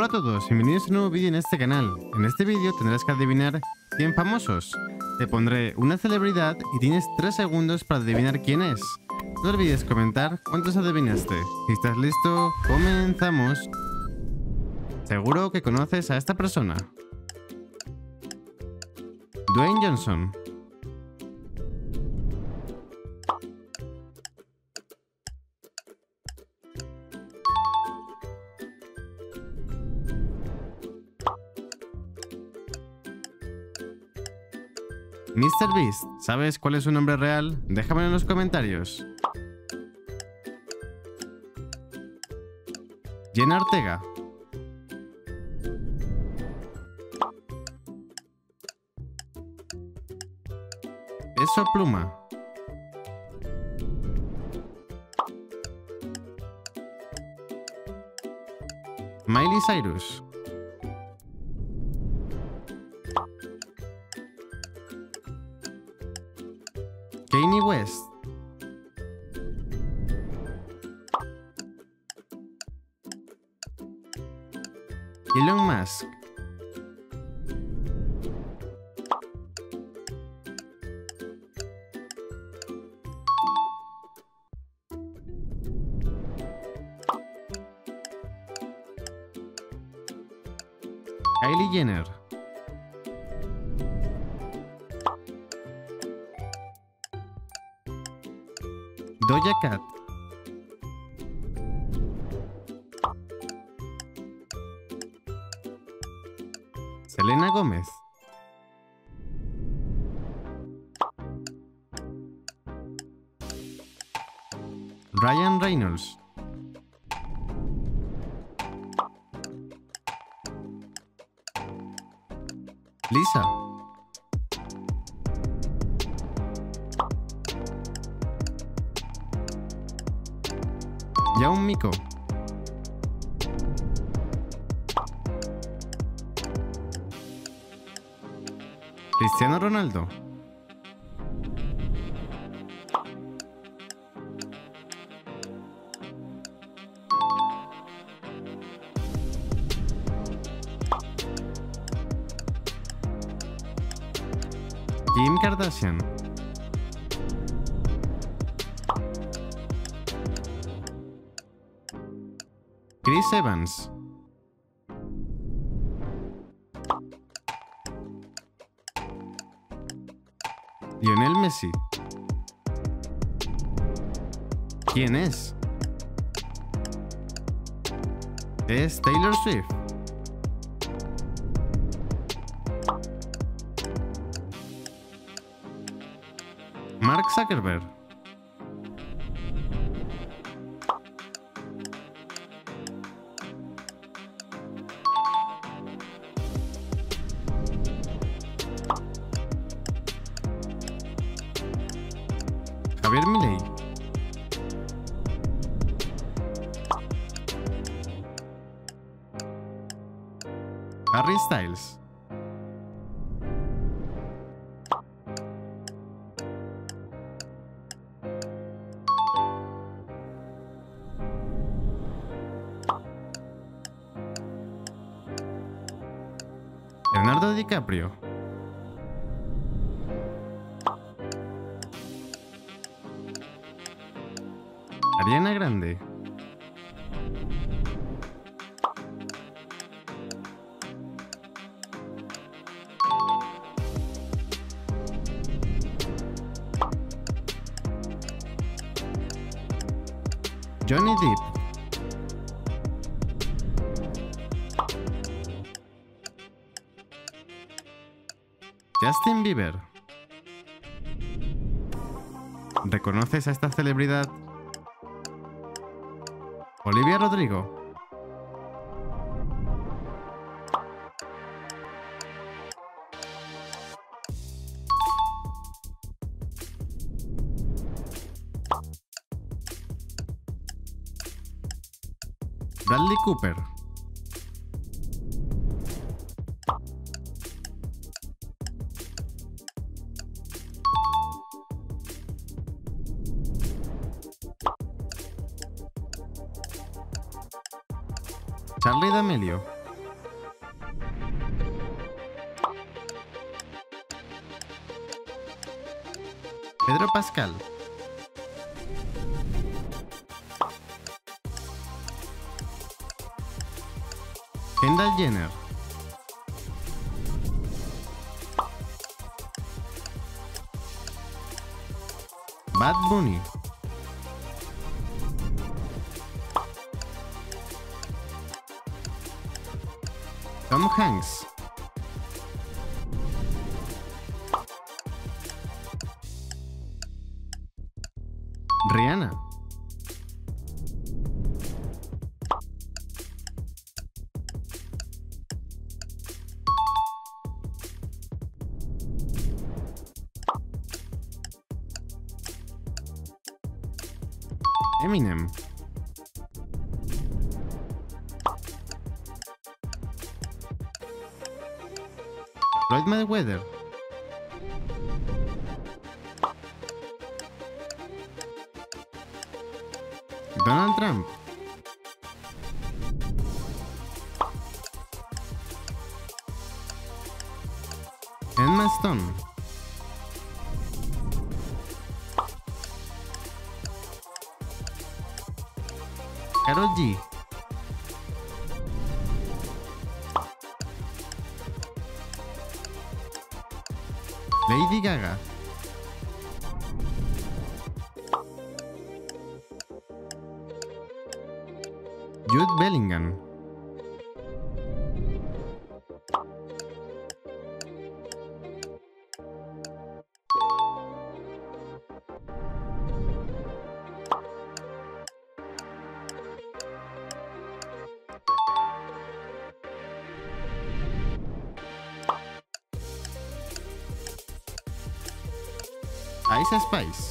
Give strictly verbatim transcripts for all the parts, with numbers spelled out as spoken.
Hola a todos, bienvenidos a un nuevo vídeo en este canal. En este vídeo tendrás que adivinar cien famosos. Te pondré una celebridad y tienes tres segundos para adivinar quién es. No olvides comentar cuántos adivinaste. Si estás listo, comenzamos. Seguro que conoces a esta persona. Dwayne Johnson. míster Beast, ¿sabes cuál es su nombre real? Déjamelo en los comentarios. Jenna Ortega. Peso Pluma. Miley Cyrus. Kanye West. Elon Musk. Kylie Jenner. Doja Cat. Elena Gómez. Ryan Reynolds. Lisa. Ya un mico. Cristiano Ronaldo. Kim Kardashian. Chris Evans. Lionel Messi. ¿Quién es? Es Taylor Swift. Mark Zuckerberg. Javier Milei. Harry Styles. Leonardo DiCaprio. Ariana Grande. Johnny Depp. Justin Bieber. ¿Reconoces a esta celebridad? Olivia Rodrigo. Bradley Cooper. Charlie D'Amelio. Pedro Pascal. Kendall Jenner. Bad Bunny. Tom Hanks. Rihanna. Eminem. Floyd Mayweather. Donald Trump. Emma Stone. Karol G. Lady Gaga. Jude Bellingham. Ice Spice.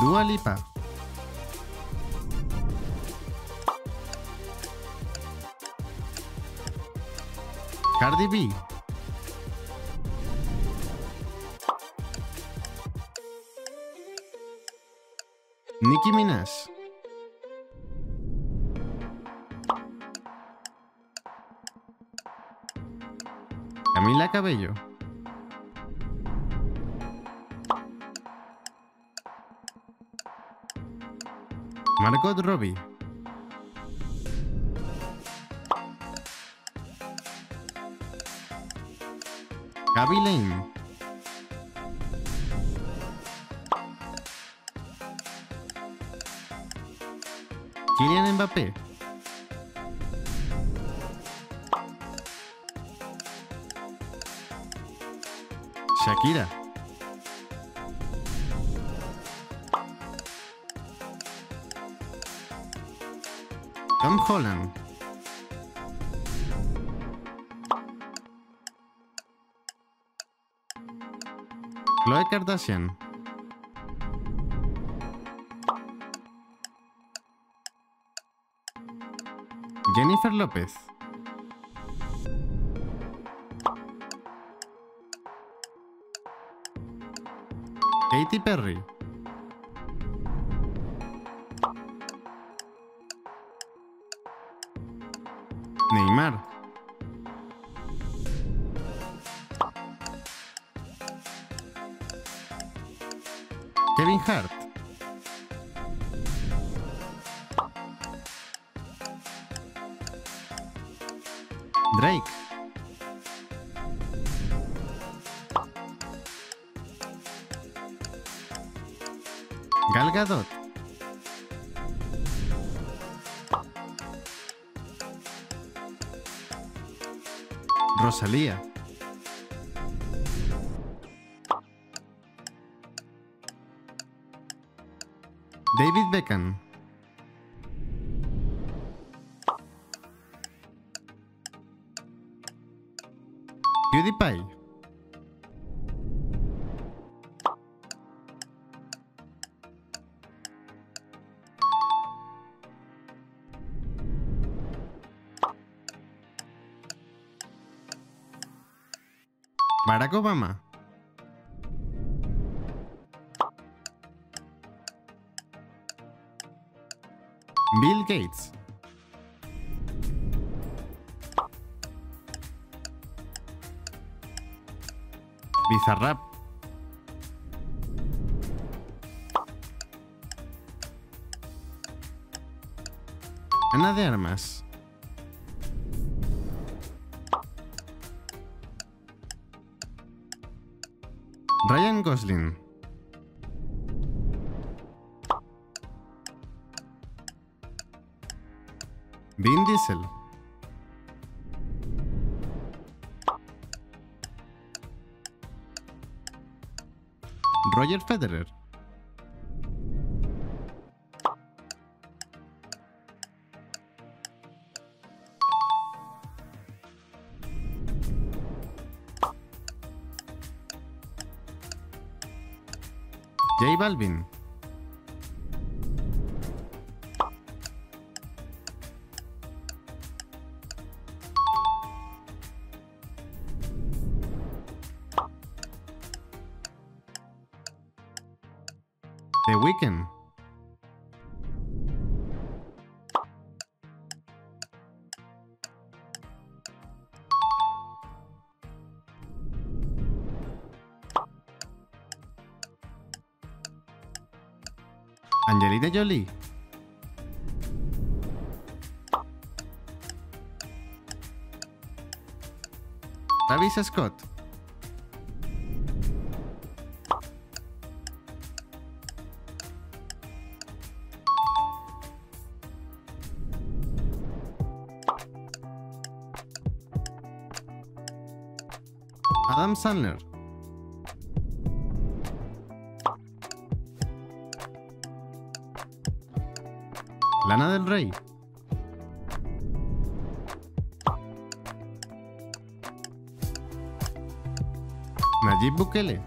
Dua Lipa. Cardi B. Nicki Minaj. Camila Cabello. Margot Robbie. Gaby Lane. Kylian Mbappé. Shakira. Tom Holland. Khloe Kardashian. Jennifer Lopez. Katy Perry. Neymar. Kevin Hart. Drake. Gal Gadot. Rosalía. David Beckham. PewDiePie. Barack Obama. Bill Gates. Bizarrap. Ana de Armas. Ryan Gosling. Vin Diesel. Roger Federer. J Balvin. The Weeknd. Angelina Jolie. Travis Scott. Adam Sandler. Lana del Rey. Nayib Bukele.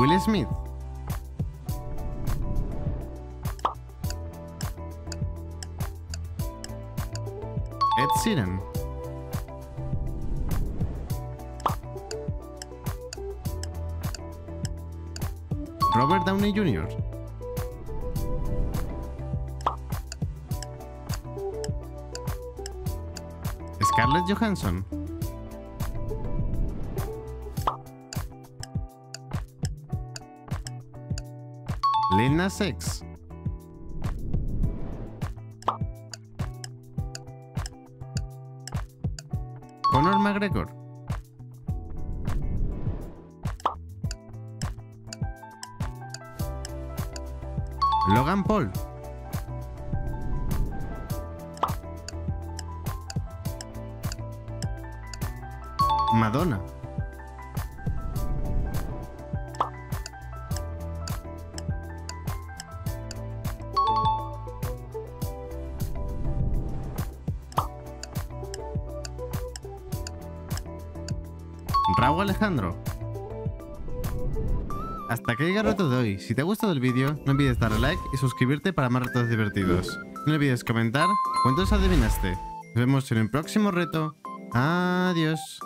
Will Smith. Ed Sheeran. Robert Downey junior Scarlett Johansson. Lil Nas X. Conor McGregor. Logan Paul. Madonna. Raúl Alejandro. Hasta aquí el reto de hoy. Si te ha gustado el vídeo, no olvides darle like y suscribirte para más retos divertidos. No olvides comentar cuántos adivinaste. Nos vemos en el próximo reto. Adiós.